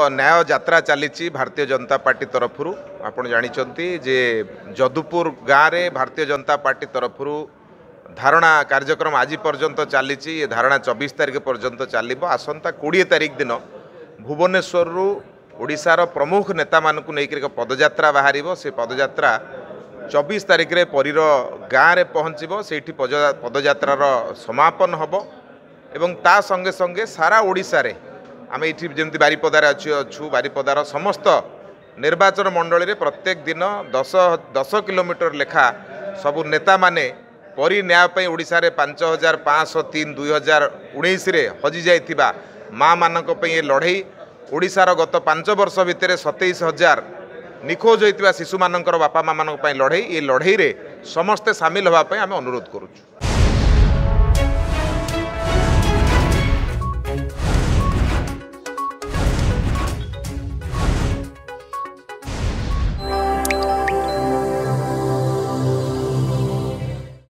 न्याय यात्रा चली भारतीय जनता पार्टी तरफ आपण जानते जे जदुपुर गाँव में भारतीय जनता पार्टी तरफ धारणा कार्यक्रम आज पर्यंत चली धारणा 24 तारिख पर्यंत चलो आसंता 20 तारिख दिन भुवनेश्वर ओडिशार प्रमुख नेता मानक लेकर एक पदयात्रा बाहर से पदयात्रा 24 तारिख परीर गाँव में पहुँचो से पदयात्रार समापन हम एवं ता संगे संगे सारा ओडिशा आम ये जमी बारिपदार अच्छी अच्छू बारिपदार समस्त निर्वाचन मंडल में प्रत्येक दिन 10 किलोमीटर लेखा सबू नेता माने परी न्याय ओडिशा रे 5503 2019 हजि जाइथिबा माँ मानक ये लड़े ओडिशार गत 5 वर्ष भितर 27000 निखोज होइथिबा शिशु मानकर बापा माँ मानक लड़े ये लड़े रे समस्ते सामिल होबा पई आम अनुरोध करूछु।